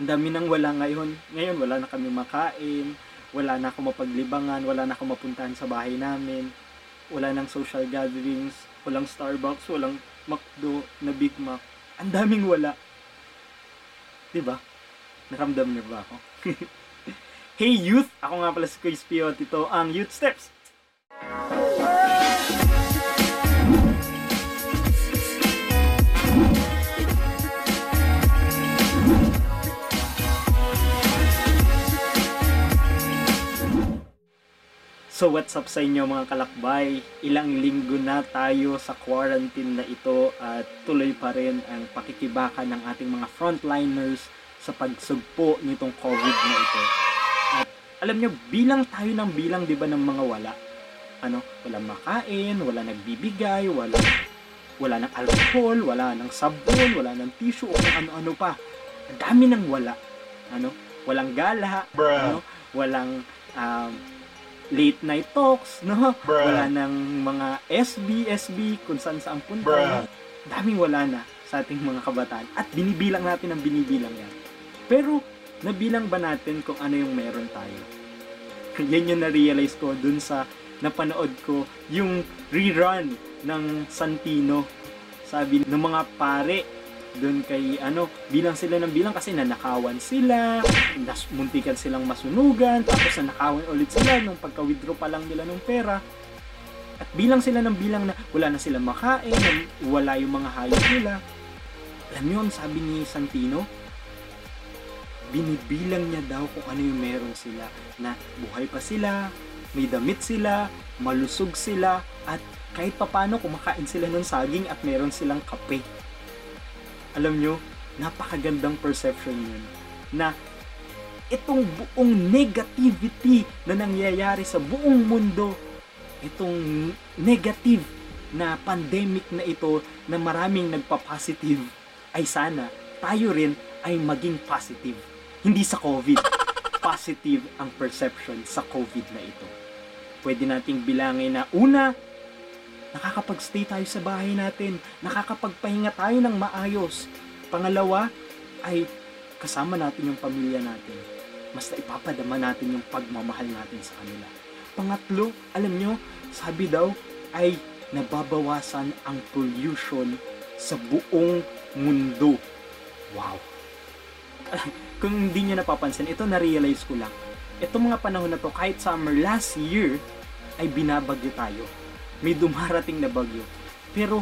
Ang dami nang wala ngayon. Ngayon, wala na kami makain, wala na akong mapaglibangan, wala na akong mapuntahan sa bahay namin, wala nang social gatherings, walang Starbucks, walang McDo na Big Mac. Ang daming wala. Diba? Naramdam niyo ba ako? Hey youth! Ako nga pala si Chris Piot. Ito ang Youth Steps! So what's up sa inyo mga kalakbay? Ilang linggo na tayo sa quarantine na ito at tuloy pa rin ang pakikibaka ng ating mga frontliners sa pagsugpo nitong COVID na ito. At alam nyo, bilang tayo ng bilang, di ba, ng mga wala? Ano? Walang makain, walang nagbibigay, wala ng alcohol, wala ng sabon, wala ng tissue o kung ano-ano pa. Ang dami ng wala. Ano? Walang gala, ano? Walang late night talks, no? Bruh. Wala ng mga SB, kung saan punta. Daming wala na sa ating mga kabataan. At binibilang natin ang binibilang yan. Pero, nabilang ba natin kung ano yung meron tayo? Yan yung na-realize ko dun sa napanood ko yung rerun ng Santino. Sabi ng mga pare dun kay, bilang sila ng bilang kasi nanakawan sila, muntikan silang masunugan, tapos nanakawan ulit sila nung pagka-withdraw pa lang nila ng pera. At bilang sila ng bilang na wala na silang makain, wala yung mga hayop nila. Alam yun, sabi ni Santino, binibilang niya daw kung ano yung meron sila, na buhay pa sila, may damit sila, malusog sila, at kahit papano kumakain sila ng saging at meron silang kape. Alam nyo, napakagandang perception yun na itong buong negativity na nangyayari sa buong mundo, itong negative na pandemic na ito na maraming nagpa-positive, ay sana tayo rin ay maging positive. Hindi sa COVID, positive ang perception sa COVID na ito. Pwede nating bilangin na una, nakakapag-stay tayo sa bahay natin, nakakapagpahinga tayo ng maayos. Pangalawa ay kasama natin yung pamilya natin, mas naipapadama natin yung pagmamahal natin sa kanila. Pangatlo, alam nyo, sabi daw ay nababawasan ang pollution sa buong mundo. Wow! Kung hindi nyo napapansin, ito na-realize ko lang. Itong mga panahon na to, kahit summer last year, ay binabagyo tayo. May dumarating na bagyo. Pero,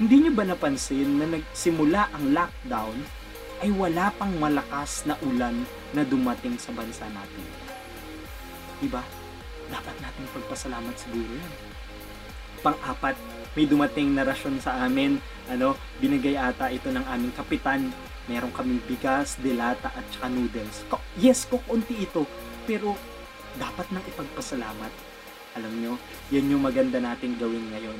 hindi nyo ba napansin na nagsimula ang lockdown ay wala pang malakas na ulan na dumating sa bansa natin? Diba? Dapat natin pagpasalamat siguro yan. Pang-apat, may dumating na rasyon sa amin. Binigay ata ito ng aming kapitan. Meron kaming bigas, delata at saka noodles. Yes, kukunti ito. Pero, dapat nang ipagpasalamat. Alam nyo, yan yung maganda nating gawin ngayon.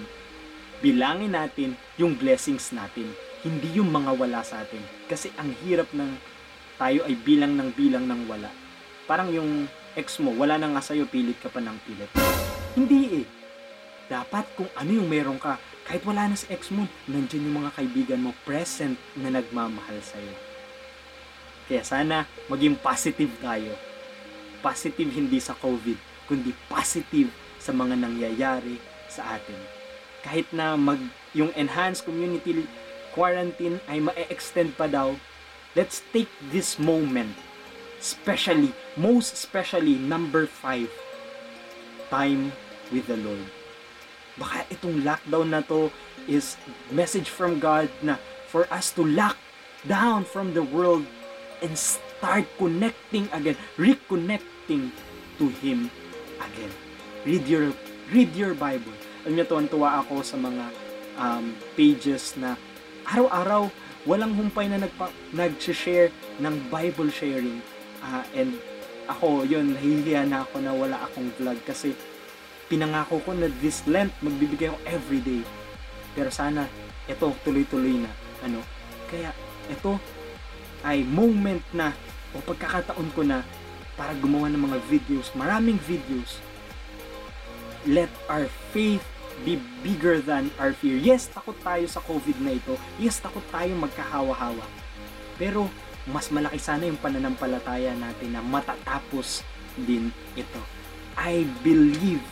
Bilangin natin yung blessings natin, hindi yung mga wala sa atin. Kasi ang hirap ng tayo ay bilang ng wala. Parang yung ex mo, wala na nga sa'yo, pilit ka pa ng pilit. Hindi eh. Dapat kung ano yung meron ka, kahit wala na si ex mo, nandyan yung mga kaibigan mo present na nagmamahal sa'yo. Kaya sana maging positive tayo. Positive hindi sa COVID, kundi positive sa mga nangyayari sa atin. Kahit na yung enhanced community quarantine ay ma-extend pa daw, let's take this moment, especially, most especially, number 5, time with the Lord. Baka itong lockdown na to is message from God na for us to lock down from the world and start connecting again, reconnecting to Him again. Read your Bible. Alam niyo, tuwan-tuwa ako sa mga pages na araw-araw walang humpay na nag-share ng Bible sharing. And ako, yun, nahihiya na ako na wala akong vlog kasi pinangako ko na this Lent magbibigay ako everyday. Pero sana, ito, tuloy-tuloy na. Kaya, ito ay moment na o pagkakataon ko na para gumawa ng mga videos, maraming videos. Let our faith be bigger than our fear. Yes, takot tayo sa COVID na ito. Yes, takot tayo magkahawa-hawa. Pero mas malaki sana yung pananampalataya natin na matatapos din ito. I believe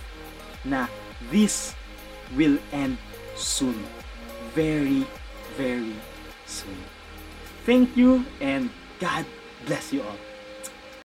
na this will end soon. Very, very soon. Thank you and God bless you all.